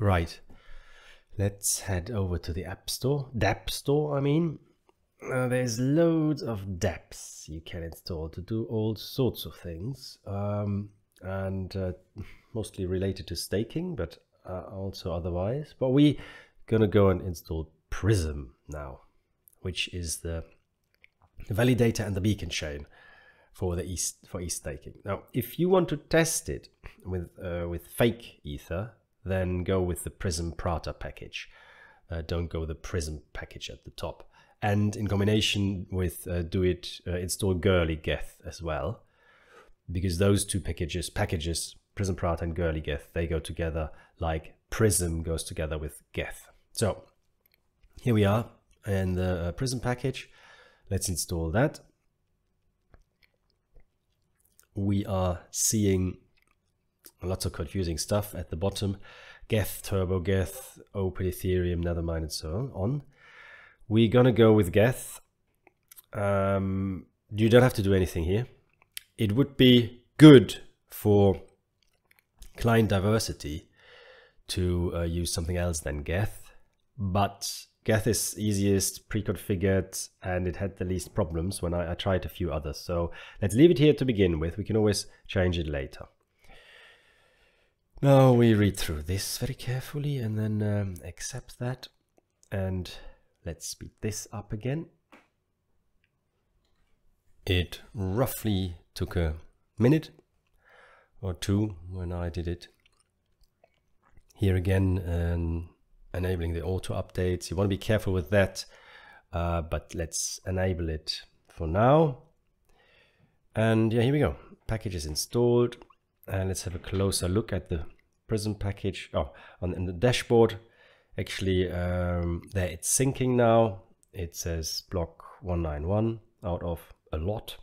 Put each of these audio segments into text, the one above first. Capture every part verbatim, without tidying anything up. Right, let's head over to the App Store, Dapp Store, I mean. Uh, there's loads of dApps you can install to do all sorts of things, um, and uh, mostly related to staking, but uh, also otherwise. But we're gonna go and install Prysm now, which is the validator and the beacon chain for the E T H, for E T H staking. Now, if you want to test it with uh, with fake ether, then go with the Prysm Prater package. Uh, don't go the Prysm package at the top. And in combination with uh, do it uh, install Goerli Geth as well, because those two packages, packages Prysm Prater and Goerli Geth, they go together like Prysm goes together with Geth. So here we are in the uh, Prysm package. Let's install that. We are seeing lots of confusing stuff at the bottom: Geth, Turbo Geth, Open Ethereum, Nethermind, and so on. We're gonna go with Geth. Um, you don't have to do anything here. It would be good for client diversity to uh, use something else than Geth, but Geth is easiest, pre-configured, and it had the least problems when I, I tried a few others. So let's leave it here to begin with. We can always change it later. Now we read through this very carefully and then um, accept that, and let's speed this up again. It roughly took a minute or two when I did it. Here again, um, enabling the auto updates. You want to be careful with that, uh, but let's enable it for now. And yeah, here we go. Package is installed, and let's have a closer look at the Prysm package. Oh, on, on the dashboard. Actually, um, there it's syncing now. It says block one nine one out of a lot,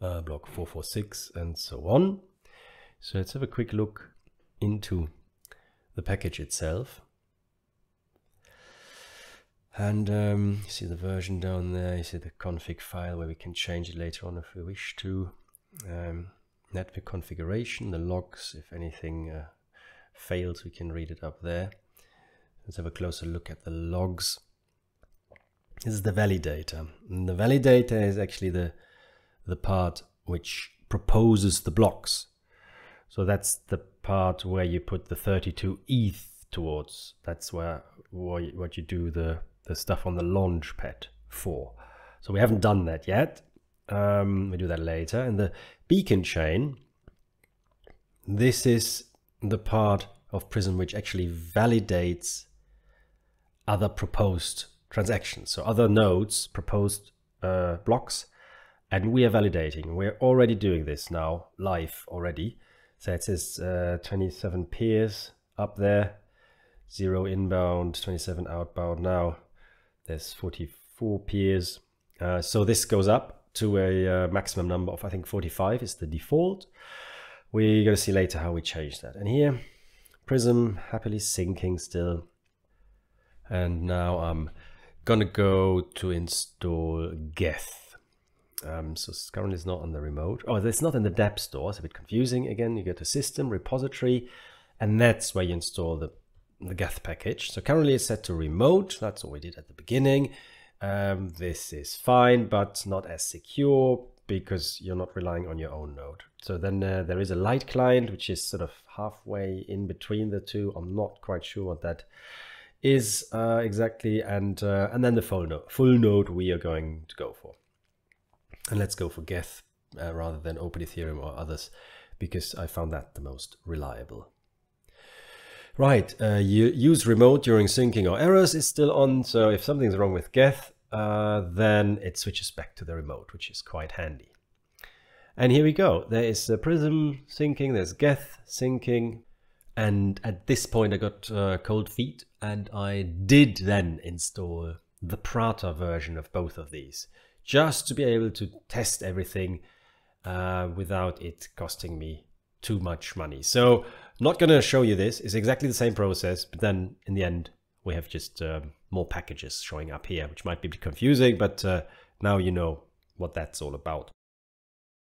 uh, block four four six, and so on. So let's have a quick look into the package itself. And um, you see the version down there, you see the config file where we can change it later on if we wish to. Um, network configuration, the logs, if anything uh, fails, we can read it up there. Let's have a closer look at the logs. This is the validator. And the validator is actually the, the part which proposes the blocks. So that's the part where you put the thirty-two E T H towards. That's where, where you, what you do the, the stuff on the launch pad for. So we haven't done that yet. Um, we do that later. And the beacon chain, this is the part of Prysm which actually validates other proposed transactions, so other nodes proposed uh, blocks, and we are validating. We're already doing this now, live already. So it says uh, twenty-seven peers up there, zero inbound, twenty-seven outbound. Now there's forty-four peers, uh, so this goes up to a uh, maximum number of, I think, forty-five is the default. We're going to see later how we change that. And here Prysm happily syncing still. And now I'm gonna go to install Geth. Um, so it's currently it's not on the remote. Oh, it's not in the Dapp Store. It's a bit confusing. Again, you go to System, Repository, and that's where you install the, the Geth package. So currently it's set to remote. That's what we did at the beginning. Um, this is fine, but not as secure because you're not relying on your own node. So then uh, there is a light client, which is sort of halfway in between the two. I'm not quite sure what that is uh, exactly, and uh, and then the full node, full node we are going to go for. And let's go for Geth uh, rather than Open Ethereum or others, because I found that the most reliable. Right, uh, you use remote during syncing or errors is still on, so if something's wrong with Geth, uh, then it switches back to the remote, which is quite handy. And here we go, there is a Prysm syncing, there's Geth syncing, and at this point I got uh, cold feet, and I did then install the Prater version of both of these, just to be able to test everything uh, without it costing me too much money. So not going to show you this, it's exactly the same process, but then in the end we have just uh, more packages showing up here, which might be a bit confusing, but uh, now you know what that's all about.